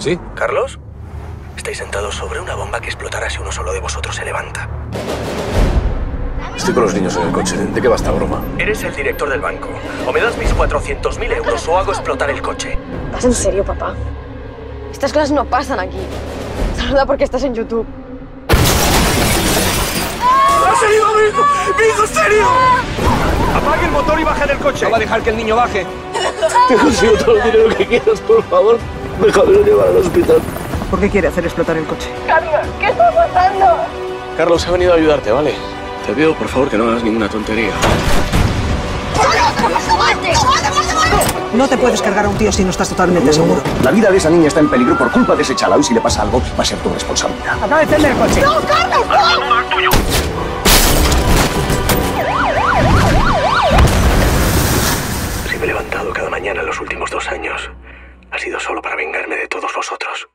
¿Sí? ¿Carlos? Estáis sentados sobre una bomba que explotará si uno solo de vosotros se levanta. Estoy con los niños en el coche. ¿De qué va esta broma? Eres el director del banco. O me das mis 400.000 euros o hago explotar el coche. ¿Vas en serio, papá? Estas cosas no pasan aquí. Saluda porque estás en YouTube. ¡Ha salido mi hijo! ¡Mi hijo, serio! Apague el motor y baje del coche. No va a dejar que el niño baje. Te consigo todo el dinero que quieras, por favor. Déjamelo llevar al hospital. ¿Por qué quiere hacer explotar el coche? Carlos, ¿qué está pasando? Carlos, he venido a ayudarte, ¿vale? Te pido, por favor, que no hagas ninguna tontería. No te puedes cargar a un tío si no estás totalmente seguro. La vida de esa niña está en peligro por culpa de ese chalao y si le pasa algo, va a ser tu responsabilidad. ¡Acaba de encender el coche! ¡No, Carlos, no! Si me he levantado cada mañana en los últimos 2 años, ha sido solo para vengarme de todos vosotros.